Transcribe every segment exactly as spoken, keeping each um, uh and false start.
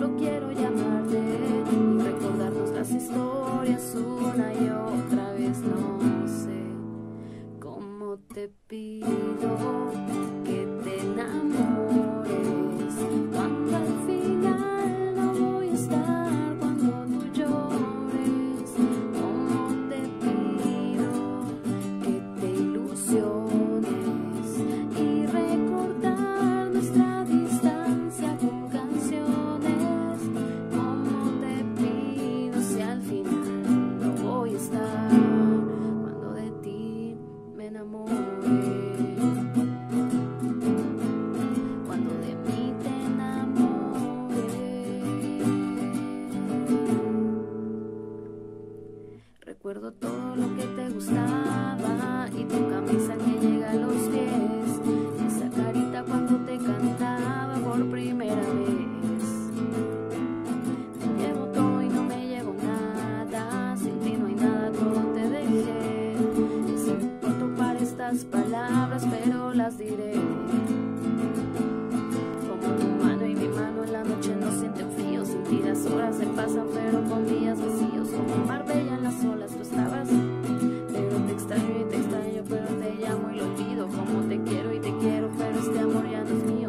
solo quiero llamarte y recordarnos las historias una y otra vez. No sé cómo te pido que te enamores cuando al final no voy a estar cuando tú llores. Cómo te pido que te ilusiones y recordar nuestra distancia con canciones. Cómo te pido si al final no voy a estar cuando de ti me enamore. Recuerdo todo lo que te gustaba y tu camisa que llega a los pies, esa carita cuando te cantaba por primera vez. Te llevo todo y no me llevo nada, sin ti no hay nada, todo te dejé. Es incorrecto para estas palabras, pero las diré. Como tu mano y mi mano en la noche no sienten frío, sin ti las horas se pasan, pero con días vacíos como Marbella.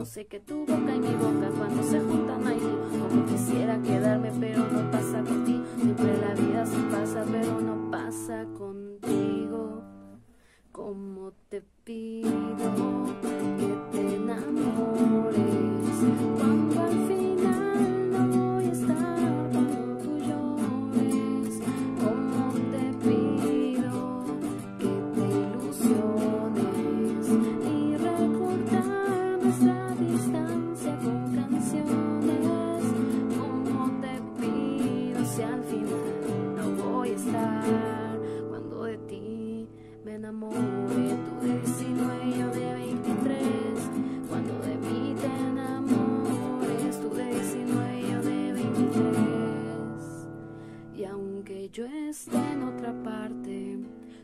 Sé que tu boca y mi boca cuando se juntan hay como quisiera quedarme, pero no pasa por ti. Siempre la vida se pasa, pero no pasa contigo. Como te pido que te enamores cuando al final no voy a estar cuando tú llores. Como te pido que te ilusiones y recordar nuestra distancia con canciones. Como te pido si al final no voy a estar cuando de ti me enamore. Tú de diecinueve y yo de veintitrés, cuando de mí te enamores. Tú de diecinueve y yo de veintitrés. Y aunque yo esté en otra parte,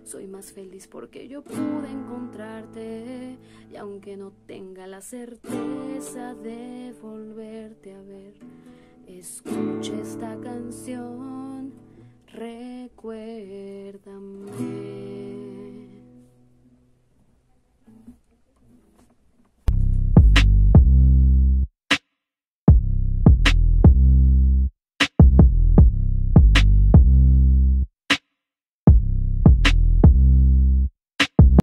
soy más feliz porque yo pude encontrarte, y aunque no tenga la certeza de volverte a ver, escucha esta canción, recuérdame.